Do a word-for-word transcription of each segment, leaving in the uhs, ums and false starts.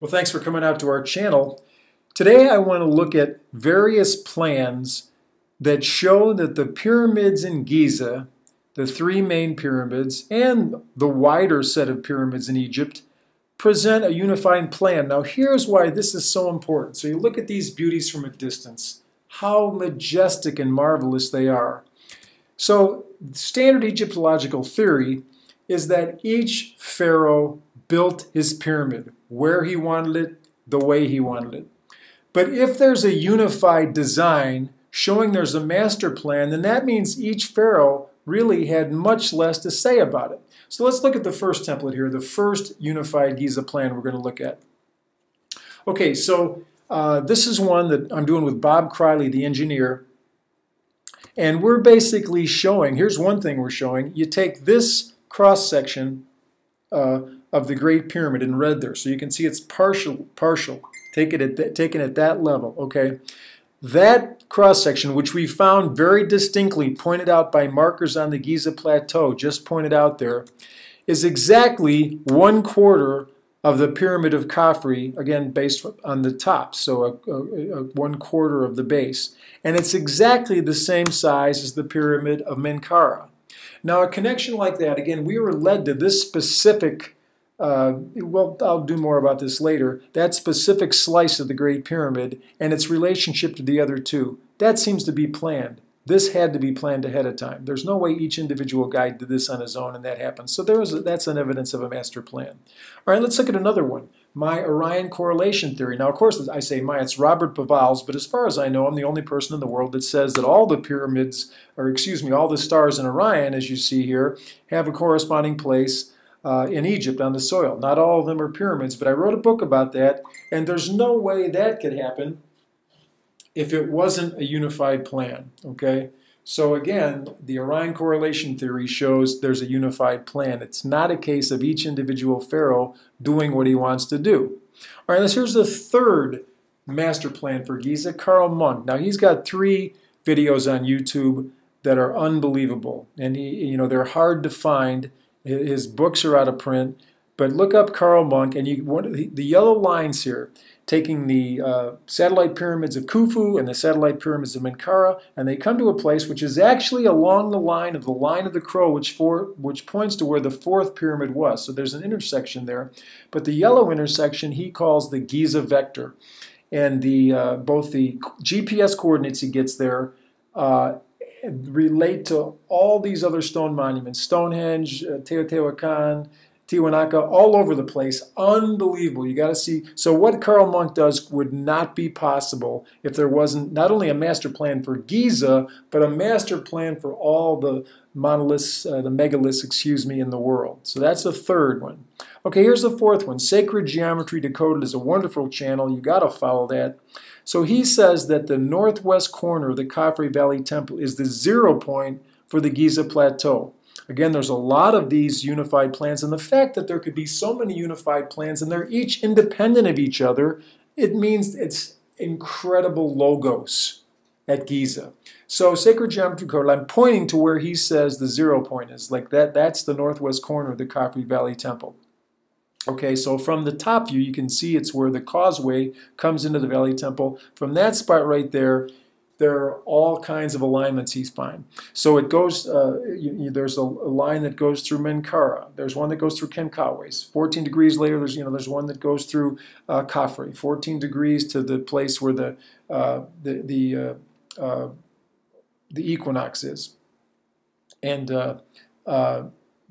Well, thanks for coming out to our channel. Today I want to look at various plans that show that the pyramids in Giza, the three main pyramids, and the wider set of pyramids in Egypt, present a unifying plan. Now here's why this is so important. So you look at these beauties from a distance, how majestic and marvelous they are. So standard Egyptological theory is that each pharaoh built his pyramid where he wanted it, the way he wanted it. But if there's a unified design showing there's a master plan, then that means each pharaoh really had much less to say about it. So let's look at the first template here, the first unified Giza plan we're going to look at. Okay, so uh, this is one that I'm doing with Bob Cryley, the engineer. And we're basically showing, here's one thing we're showing, you take this cross-section uh, of the Great Pyramid in red there. So you can see it's partial, partial, take it at th taken at that level, okay? That cross-section, which we found very distinctly pointed out by markers on the Giza Plateau, just pointed out there, is exactly one quarter of the Pyramid of Khafre, again, based on the top, so a, a, a one quarter of the base. And it's exactly the same size as the Pyramid of Menkaure. Now, a connection like that, again, we were led to this specific Uh, well, I'll do more about this later, that specific slice of the Great Pyramid and its relationship to the other two. That seems to be planned. This had to be planned ahead of time. There's no way each individual guy did this on his own and that happened. So there is a, that's an evidence of a master plan. All right, let's look at another one, my Orion Correlation Theory. Now, of course, I say my, it's Robert Bauval's, but as far as I know, I'm the only person in the world that says that all the pyramids, or excuse me, all the stars in Orion, as you see here, have a corresponding place Uh, in Egypt on the soil. Not all of them are pyramids, but I wrote a book about that, and there's no way that could happen if it wasn't a unified plan, okay? So again, the Orion Correlation Theory shows there's a unified plan. It's not a case of each individual pharaoh doing what he wants to do. All right, here's the third master plan for Giza, Carl Munck. Now, he's got three videos on YouTube that are unbelievable, and he, you know, they're hard to find. His books are out of print, but look up Carl Munck, and you, one of the, the yellow lines here, taking the uh, satellite pyramids of Khufu and the satellite pyramids of Menkaure, and they come to a place which is actually along the line of the line of the crow, which, for, which points to where the fourth pyramid was. So there's an intersection there, but the yellow intersection he calls the Giza vector, and the uh, both the G P S coordinates he gets there uh, relate to all these other stone monuments, Stonehenge, Teotihuacan, Tiwanaka, all over the place. Unbelievable. You got to see. So what Carl Munck does would not be possible if there wasn't not only a master plan for Giza, but a master plan for all the monoliths, uh, the megaliths, excuse me, in the world. So that's the third one. Okay, here's the fourth one. Sacred Geometry Decoded is a wonderful channel. You got to follow that. So he says that the northwest corner of the Khafre Valley Temple is the zero point for the Giza Plateau. Again, there's a lot of these unified plans, and the fact that there could be so many unified plans and they're each independent of each other, it means it's incredible logos at Giza. So Sacred Geometry Decoded, I'm pointing to where he says the zero point is, like that, that's the northwest corner of the Khafre Valley Temple. Okay, so from the top view, you can see it's where the causeway comes into the Valley Temple. From that spot right there, there are all kinds of alignments he's finding. So it goes, uh, you, you, there's a, a line that goes through Menkaure. There's one that goes through Khentkawes. fourteen degrees later, there's, you know, there's one that goes through uh, Khafre. fourteen degrees to the place where the, uh, the, the, uh, uh, the equinox is. And uh, uh,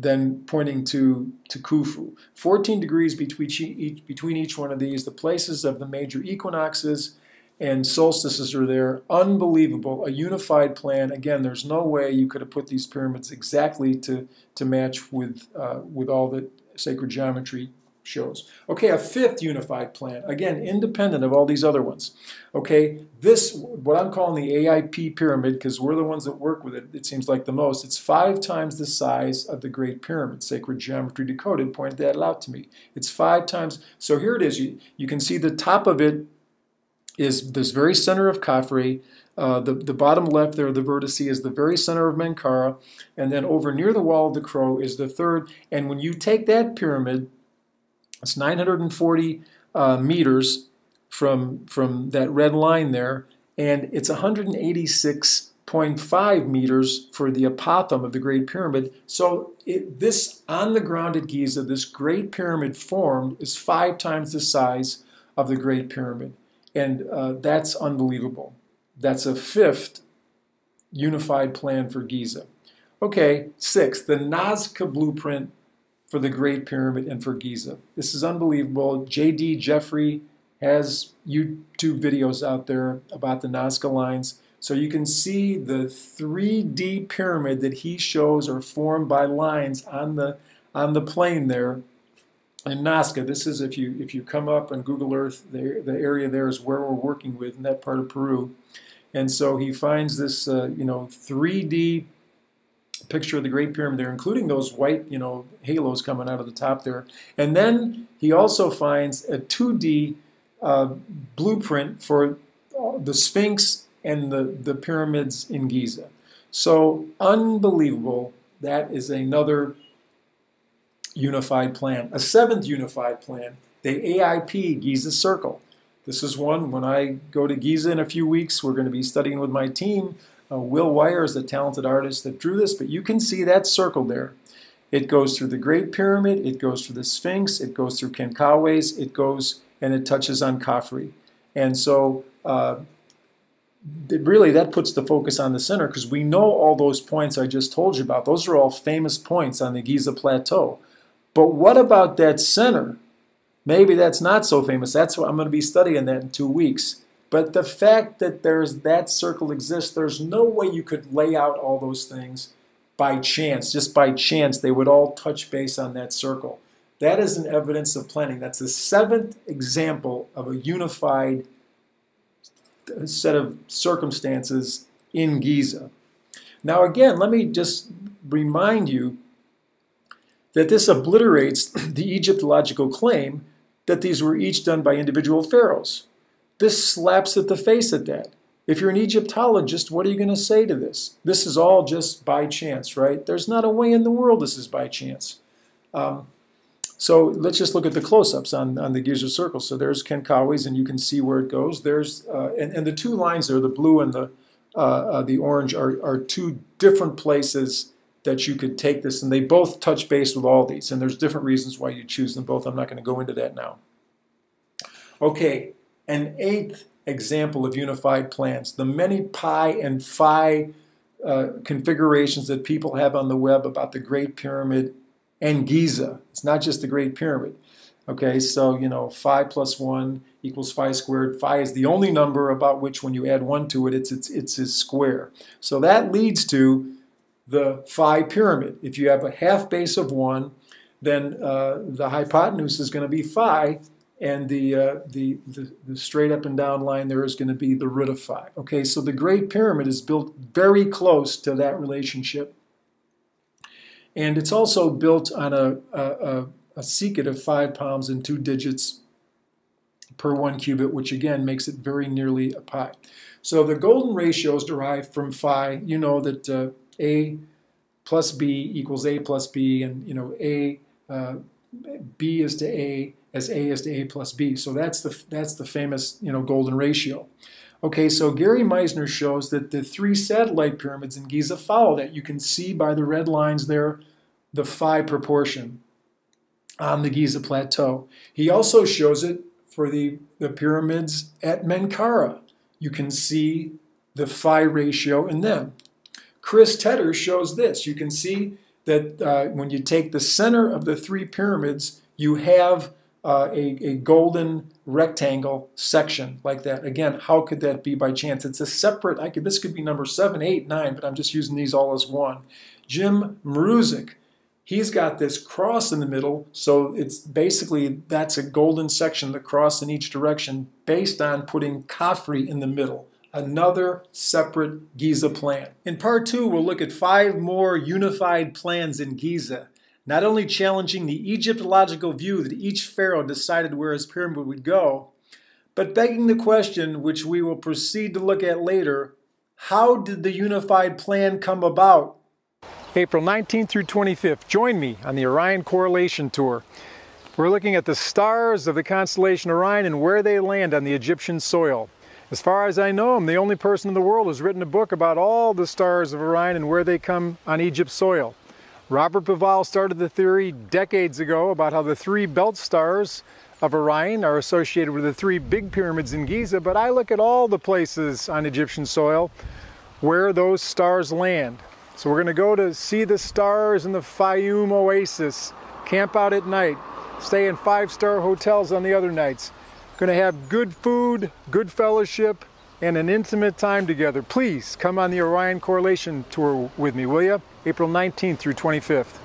then pointing to, to Khufu. fourteen degrees between each, between each one of these, the places of the major equinoxes and solstices are there. Unbelievable, a unified plan. Again, there's no way you could have put these pyramids exactly to, to match with, uh, with all that sacred geometry shows. Okay, a fifth unified plan, again, independent of all these other ones. Okay, this, what I'm calling the A I P pyramid, because we're the ones that work with it, it seems like the most, it's five times the size of the Great Pyramid. Sacred Geometry Decoded pointed that out to me. It's five times, so here it is. You, you can see the top of it is this very center of Khafre. Uh, the, the bottom left there, the vertice, is the very center of Menkaure. And then over near the Wall of the Crow is the third. And when you take that pyramid, it's nine hundred forty uh, meters from, from that red line there, and it's one hundred eighty-six point five meters for the apothem of the Great Pyramid. So it, this, on the ground at Giza, this Great Pyramid formed is five times the size of the Great Pyramid. And uh, that's unbelievable. That's a fifth unified plan for Giza. Okay, sixth, the Nazca blueprint for the Great Pyramid and for Giza. This is unbelievable. J D Jeffrey has YouTube videos out there about the Nazca lines. So you can see the three D pyramid that he shows are formed by lines on the on the plane there in Nazca. This is, if you if you come up on Google Earth, the, the area there is where we're working with in that part of Peru. And so he finds this uh, you know three D picture of the Great Pyramid there, including those white you know halos coming out of the top there. And then he also finds a two D uh, blueprint for the Sphinx and the, the pyramids in Giza. So unbelievable, that is another unified plan. A seventh unified plan, the A I P Giza Circle. This is one, when I go to Giza in a few weeks, we're gonna be studying with my team. Uh, Will Wire is the talented artist that drew this, but you can see that circle there. It goes through the Great Pyramid, it goes through the Sphinx, it goes through Khentkawes, it goes and it touches on Khafre. And so, uh, really, that puts the focus on the center, because we know all those points I just told you about. Those are all famous points on the Giza Plateau. But what about that center? Maybe that's not so famous. That's what I'm going to be studying that in two weeks. But the fact that there's that circle exists, there's no way you could lay out all those things by chance. Just by chance, they would all touch base on that circle. That is an evidence of planning. That's the seventh example of a unified a set of circumstances in Giza. Now again, let me just remind you that this obliterates the Egyptological claim that these were each done by individual pharaohs. This slaps at the face at that. If you're an Egyptologist, what are you going to say to this? This is all just by chance, right? There's not a way in the world this is by chance. Um, So let's just look at the close-ups on, on the Giza Circle. So there's Khentkawes, and you can see where it goes. There's uh, and, and the two lines there, the blue and the, uh, uh, the orange, are, are two different places that you could take this, and they both touch base with all these, and there's different reasons why you choose them both. I'm not going to go into that now. Okay, an eighth example of unified plans, the many pi and phi uh, configurations that people have on the web about the Great Pyramid and Giza. It's not just the Great Pyramid. Okay, so you know, phi plus one equals phi squared. Phi is the only number about which, when you add one to it, it's it's it's its square. So that leads to the phi pyramid. If you have a half base of one, then uh, the hypotenuse is going to be phi, and the, uh, the the the straight up and down line there is going to be the root of phi. Okay, so the Great Pyramid is built very close to that relationship. And it's also built on a, a, a secant of five palms and two digits per one cubit, which again makes it very nearly a pi. So the golden ratio is derived from phi. You know that uh, A plus B equals A plus B, and you know A uh, B is to A as A is to A plus B. So that's the that's the famous you know golden ratio. Okay, so Gary Meisner shows that the three satellite pyramids in Giza follow that. You can see by the red lines there the phi proportion on the Giza Plateau. He also shows it for the, the pyramids at Menkaure. You can see the phi ratio in them. Chris Tedder shows this. You can see that uh, when you take the center of the three pyramids, you have Uh, a, a golden rectangle section like that. Again, how could that be by chance? It's a separate, I could, this could be number seven, eight, nine, but I'm just using these all as one. Jim Mruzik, he's got this cross in the middle, so it's basically, that's a golden section, the cross in each direction, based on putting Khafre in the middle. Another separate Giza plan. In part two, we'll look at five more unified plans in Giza, not only challenging the Egyptological view that each pharaoh decided where his pyramid would go, but begging the question, which we will proceed to look at later, how did the unified plan come about? April nineteenth through twenty-fifth, join me on the Orion Correlation Tour. We're looking at the stars of the constellation Orion and where they land on the Egyptian soil. As far as I know, I'm the only person in the world who's written a book about all the stars of Orion and where they come on Egypt's soil. Robert Bauval started the theory decades ago about how the three belt stars of Orion are associated with the three big pyramids in Giza, but I look at all the places on Egyptian soil where those stars land. So we're going to go to see the stars in the Fayoum Oasis, camp out at night, stay in five-star hotels on the other nights. Going to have good food, good fellowship, and an intimate time together. Please come on the Orion Correlation Tour with me, will you? April nineteenth through twenty-fifth.